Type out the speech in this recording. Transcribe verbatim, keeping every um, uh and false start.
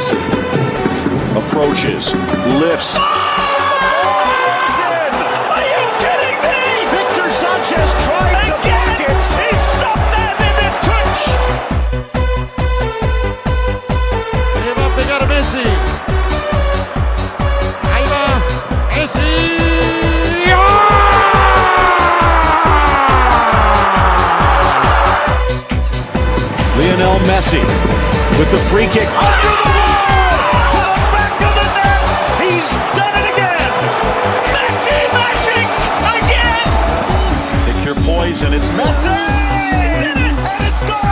Messi approaches, lifts. Are you kidding me? Victor Sanchez tried to block it. He stopped that in the touch. They have up, they got a Messi. Aiba, Messi. Lionel Messi with the free kick. Under the wall! To the back of the net! He's done it again! Messi magic again! Pick your poison. It's Messi! And it's gone!